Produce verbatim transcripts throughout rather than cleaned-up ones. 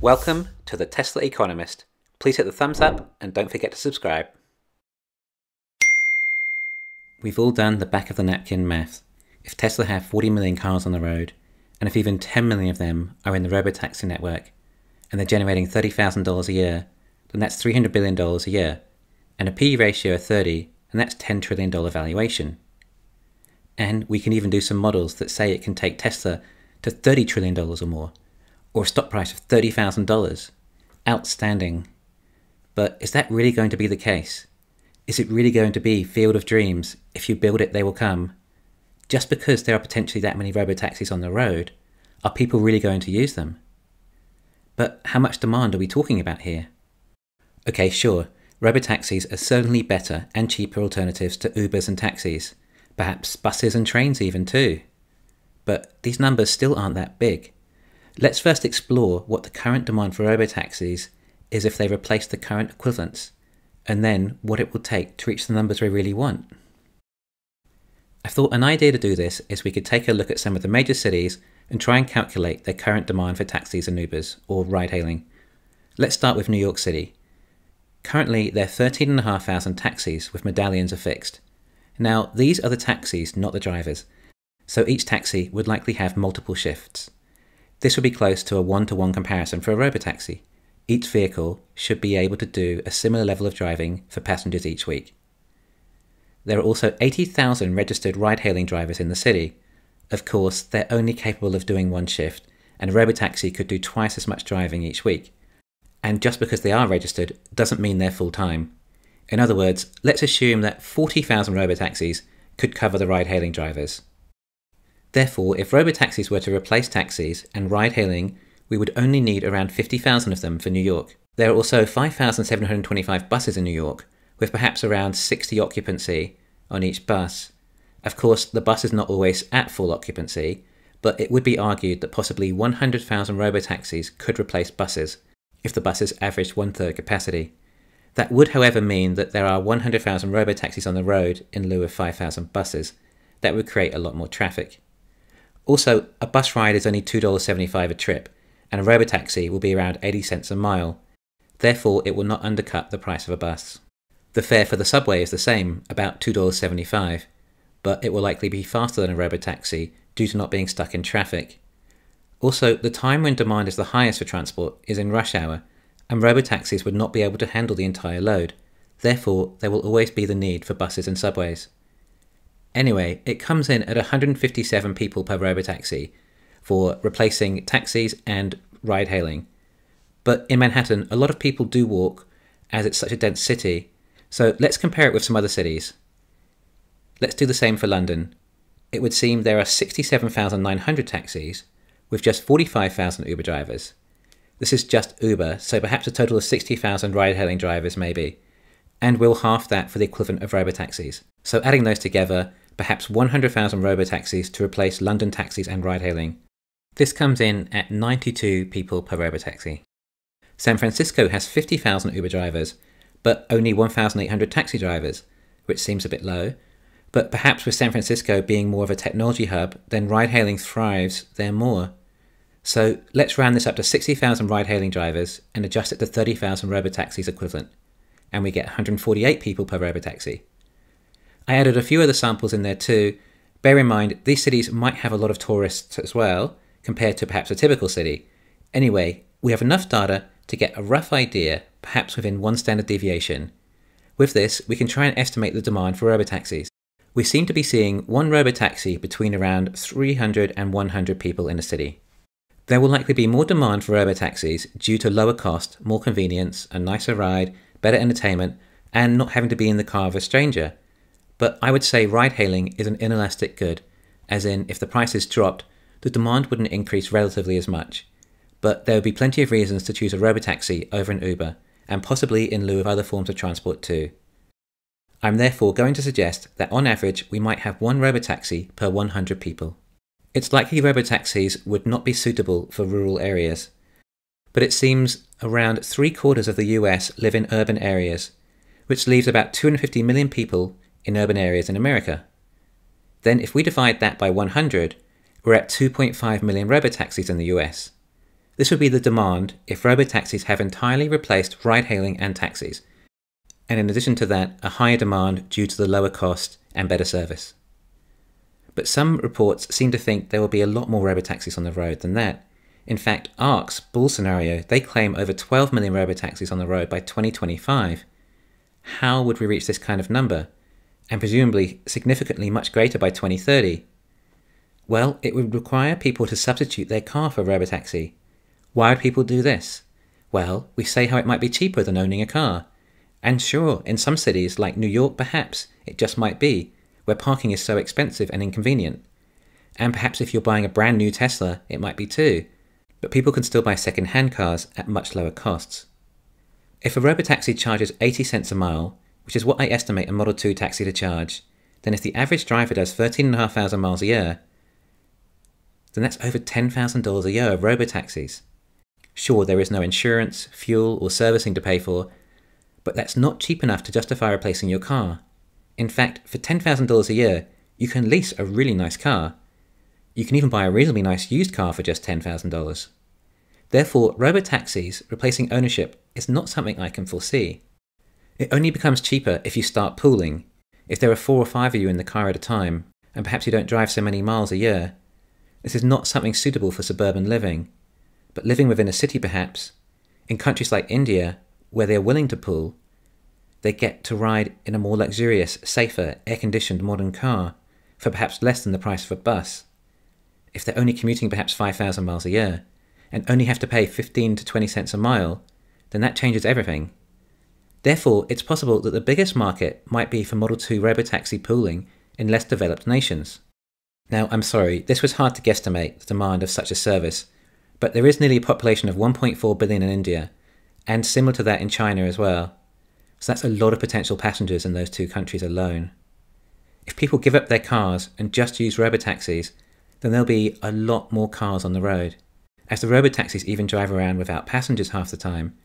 Welcome to the Tesla Economist. Please hit the thumbs up and don't forget to subscribe. We've all done the back of the napkin maths. If Tesla have forty million cars on the road, and if even ten million of them are in the Robotaxi network, and they're generating thirty thousand dollars a year, then that's three hundred billion dollars a year, and a P E ratio of thirty, and that's ten trillion dollars valuation. And we can even do some models that say it can take Tesla to thirty trillion dollars or more, or a stock price of thirty thousand dollars. Outstanding. But is that really going to be the case? Is it really going to be field of dreams? If you build it, they will come. Just because there are potentially that many robotaxis on the road, are people really going to use them? But how much demand are we talking about here? Okay, sure, robotaxis are certainly better and cheaper alternatives to Ubers and taxis, perhaps buses and trains even too. But these numbers still aren't that big. Let's first explore what the current demand for robotaxis is if they replace the current equivalents, and then what it will take to reach the numbers we really want. I thought an idea to do this is we could take a look at some of the major cities and try and calculate their current demand for taxis and Ubers, or ride hailing. Let's start with New York City. Currently there are thirteen thousand five hundred taxis with medallions affixed. Now these are the taxis, not the drivers, so each taxi would likely have multiple shifts. This would be close to a one-to-one comparison for a robotaxi. Each vehicle should be able to do a similar level of driving for passengers each week. There are also eighty thousand registered ride-hailing drivers in the city. Of course, they're only capable of doing one shift, and a robotaxi could do twice as much driving each week. And just because they are registered doesn't mean they're full-time. In other words, let's assume that forty thousand robotaxis could cover the ride-hailing drivers. Therefore, if robotaxis were to replace taxis and ride-hailing, we would only need around fifty thousand of them for New York. There are also five thousand seven hundred twenty-five buses in New York, with perhaps around sixty occupancy on each bus. Of course, the bus is not always at full occupancy, but it would be argued that possibly one hundred thousand robotaxis could replace buses, if the buses averaged one-third capacity. That would, however, mean that there are one hundred thousand robotaxis on the road in lieu of five thousand buses. That would create a lot more traffic. Also, a bus ride is only two dollars seventy-five a trip, and a robotaxi will be around eighty cents a mile. Therefore, it will not undercut the price of a bus. The fare for the subway is the same, about two dollars seventy-five, but it will likely be faster than a robotaxi due to not being stuck in traffic. Also, the time when demand is the highest for transport is in rush hour, and robotaxis would not be able to handle the entire load. Therefore, there will always be the need for buses and subways. Anyway, it comes in at one hundred fifty-seven people per robotaxi for replacing taxis and ride hailing. But in Manhattan, a lot of people do walk as it's such a dense city. So let's compare it with some other cities. Let's do the same for London. It would seem there are sixty-seven thousand nine hundred taxis with just forty-five thousand Uber drivers. This is just Uber, so perhaps a total of sixty thousand ride hailing drivers maybe. And we'll half that for the equivalent of robotaxis. So adding those together, perhaps one hundred thousand robotaxis to replace London taxis and ride-hailing. This comes in at ninety-two people per robotaxi. San Francisco has fifty thousand Uber drivers, but only one thousand eight hundred taxi drivers, which seems a bit low. But perhaps with San Francisco being more of a technology hub, then ride-hailing thrives there more. So let's round this up to sixty thousand ride-hailing drivers and adjust it to thirty thousand robotaxis equivalent, and we get one hundred forty-eight people per robotaxi. I added a few other samples in there too. Bear in mind, these cities might have a lot of tourists as well, compared to perhaps a typical city. Anyway, we have enough data to get a rough idea, perhaps within one standard deviation. With this, we can try and estimate the demand for robotaxis. We seem to be seeing one robotaxi between around three hundred and one hundred people in a city. There will likely be more demand for robotaxis due to lower cost, more convenience, a nicer ride, better entertainment, and not having to be in the car of a stranger. But I would say ride-hailing is an inelastic good, as in if the prices dropped, the demand wouldn't increase relatively as much. But there would be plenty of reasons to choose a robotaxi over an Uber, and possibly in lieu of other forms of transport too. I'm therefore going to suggest that on average we might have one robotaxi per one hundred people. It's likely robotaxis would not be suitable for rural areas, but it seems around three quarters of the U S live in urban areas, which leaves about two hundred fifty million people in urban areas in America. Then if we divide that by one hundred, we're at two point five million robotaxis in the U S. This would be the demand if robotaxis have entirely replaced ride-hailing and taxis, and in addition to that, a higher demand due to the lower cost and better service. But some reports seem to think there will be a lot more robotaxis on the road than that. In fact, ARK's bull scenario, they claim over twelve million robotaxis on the road by twenty twenty-five. How would we reach this kind of number? And presumably significantly much greater by twenty thirty? Well, it would require people to substitute their car for a robotaxi. Why would people do this? Well, we say how it might be cheaper than owning a car. And sure, in some cities, like New York perhaps, it just might be, where parking is so expensive and inconvenient. And perhaps if you're buying a brand new Tesla, it might be too. But people can still buy second-hand cars at much lower costs. If a robotaxi charges eighty cents a mile, which is what I estimate a Model two taxi to charge, then if the average driver does thirteen thousand five hundred miles a year, then that's over ten thousand dollars a year of robotaxis. Sure, there is no insurance, fuel, or servicing to pay for, but that's not cheap enough to justify replacing your car. In fact, for ten thousand dollars a year, you can lease a really nice car. You can even buy a reasonably nice used car for just ten thousand dollars. Therefore, robotaxis replacing ownership is not something I can foresee. It only becomes cheaper if you start pooling, if there are four or five of you in the car at a time, and perhaps you don't drive so many miles a year. This is not something suitable for suburban living, but living within a city perhaps, in countries like India, where they are willing to pool, they get to ride in a more luxurious, safer, air-conditioned modern car for perhaps less than the price of a bus, if they're only commuting perhaps five thousand miles a year, and only have to pay fifteen to twenty cents a mile, then that changes everything. Therefore, it's possible that the biggest market might be for Model two robotaxi pooling in less developed nations. Now, I'm sorry, this was hard to guesstimate the demand of such a service, but there is nearly a population of one point four billion in India, and similar to that in China as well. So that's a lot of potential passengers in those two countries alone. If people give up their cars and just use robotaxis, then there'll be a lot more cars on the road. As the robotaxis even drive around without passengers half the time,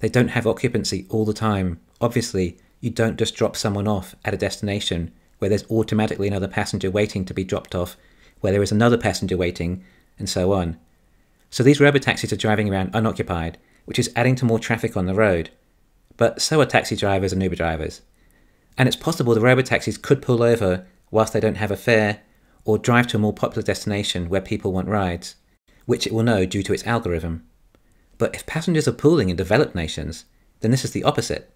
they don't have occupancy all the time. Obviously, you don't just drop someone off at a destination where there's automatically another passenger waiting to be dropped off, where there is another passenger waiting, and so on. So these robotaxis are driving around unoccupied, which is adding to more traffic on the road. But so are taxi drivers and Uber drivers. And it's possible the robotaxis could pull over whilst they don't have a fare, or drive to a more popular destination where people want rides, which it will know due to its algorithm. But if passengers are pooling in developed nations, then this is the opposite.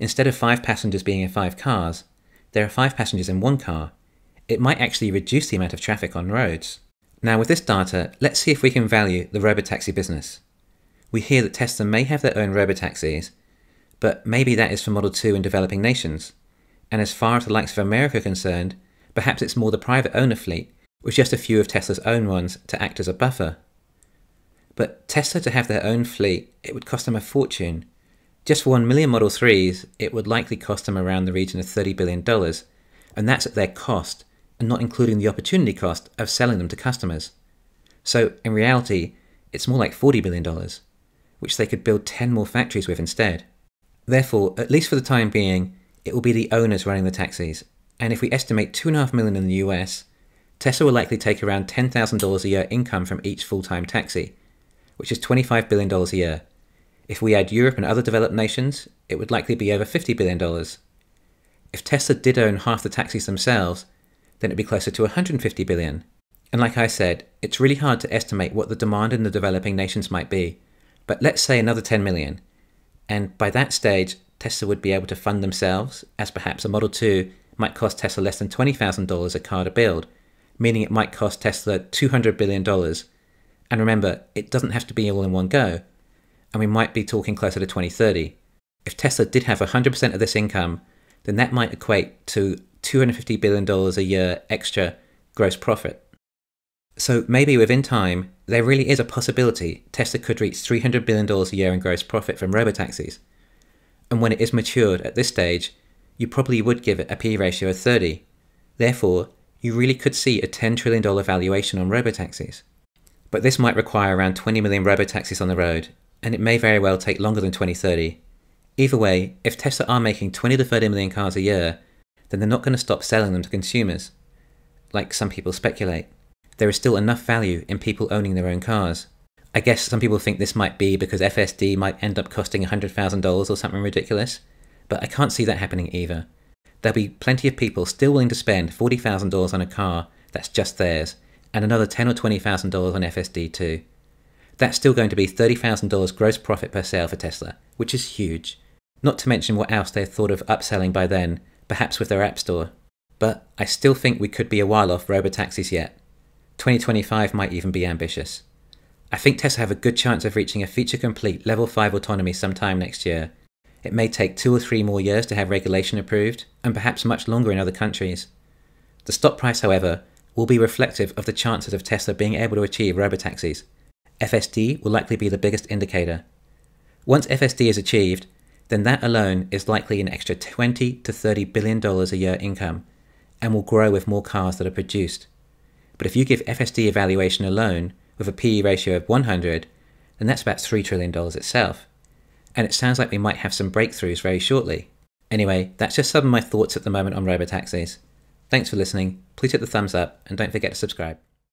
Instead of five passengers being in five cars, there are five passengers in one car. It might actually reduce the amount of traffic on roads. Now with this data, let's see if we can value the robotaxi business. We hear that Tesla may have their own robotaxis, but maybe that is for Model two in developing nations. And as far as the likes of America are concerned, perhaps it's more the private owner fleet, with just a few of Tesla's own ones to act as a buffer. But Tesla to have their own fleet, it would cost them a fortune. Just for one million Model threes, it would likely cost them around the region of thirty billion dollars, and that's at their cost, and not including the opportunity cost of selling them to customers. So in reality, it's more like forty billion dollars, which they could build ten more factories with instead. Therefore, at least for the time being, it will be the owners running the taxis, and if we estimate two point five million in the U S, Tesla will likely take around ten thousand dollars a year income from each full-time taxi, which is twenty-five billion dollars a year. If we add Europe and other developed nations, it would likely be over fifty billion dollars. If Tesla did own half the taxis themselves, then it'd be closer to one hundred fifty billion dollars. And like I said, it's really hard to estimate what the demand in the developing nations might be, but let's say another ten million. And by that stage, Tesla would be able to fund themselves, as perhaps a Model two might cost Tesla less than twenty thousand dollars a car to build, meaning it might cost Tesla two hundred billion dollars. And remember, it doesn't have to be all in one go, and we might be talking closer to twenty thirty. If Tesla did have one hundred percent of this income, then that might equate to two hundred fifty billion dollars a year extra gross profit. So maybe within time, there really is a possibility Tesla could reach three hundred billion dollars a year in gross profit from robotaxis. And when it is matured at this stage, you probably would give it a P-ratio of thirty. Therefore, you really could see a ten trillion dollars valuation on robotaxis. But this might require around twenty million robotaxis on the road, and it may very well take longer than twenty thirty. Either way, if Tesla are making twenty to thirty million cars a year, then they're not going to stop selling them to consumers, like some people speculate. There is still enough value in people owning their own cars. I guess some people think this might be because F S D might end up costing one hundred thousand dollars or something ridiculous, but I can't see that happening either. There'll be plenty of people still willing to spend forty thousand dollars on a car that's just theirs, and another ten or twenty thousand dollars on F S D too. That's still going to be thirty thousand dollars gross profit per sale for Tesla, which is huge. Not to mention what else they've thought of upselling by then, perhaps with their app store. But I still think we could be a while off robotaxis yet. twenty twenty-five might even be ambitious. I think Tesla have a good chance of reaching a feature-complete level five autonomy sometime next year. It may take two or three more years to have regulation approved, and perhaps much longer in other countries. The stock price, however, will be reflective of the chances of Tesla being able to achieve robotaxis. F S D will likely be the biggest indicator. Once F S D is achieved, then that alone is likely an extra twenty to thirty billion dollars a year income, and will grow with more cars that are produced. But if you give F S D evaluation alone, with a P E ratio of one hundred, then that's about three trillion dollars itself. And it sounds like we might have some breakthroughs very shortly. Anyway, that's just some of my thoughts at the moment on robotaxis. Thanks for listening, please hit the thumbs up, and don't forget to subscribe.